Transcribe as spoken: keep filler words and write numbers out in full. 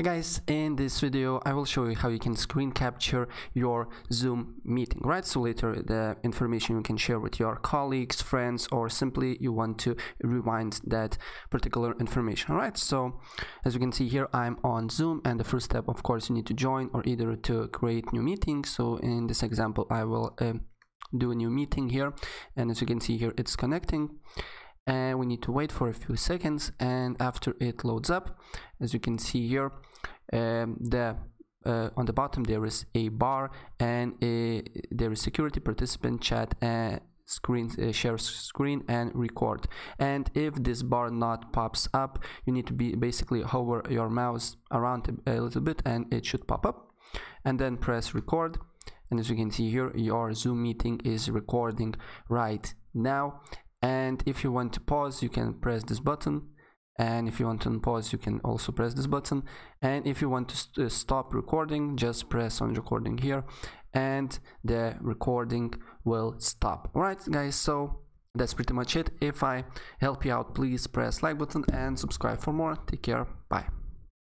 Hey guys, in this video I will show you how you can screen capture your Zoom meeting, right? So later the information you can share with your colleagues, friends, or simply you want to rewind that particular information, right? So as you can see here, I'm on Zoom, and the first step, of course, you need to join or either to create new meeting. So in this example, I will um, do a new meeting here, and as you can see here, it's connecting. And we need to wait for a few seconds, and after it loads up, as you can see here, um, the uh, on the bottom there is a bar, and a, there is security, participant, chat, and uh, screen, uh, share screen, and record. And if this bar not pops up, you need to be basically hover your mouse around a little bit, and it should pop up, and then press record. And as you can see here, your Zoom meeting is recording right now. And if you want to pause, you can press this button, and if you want to unpause, you can also press this button. And if you want to st uh, stop recording, just press on recording here, and the recording will stop. All right guys, so that's pretty much it. If I help you out, please press like button and subscribe for more. Take care, bye.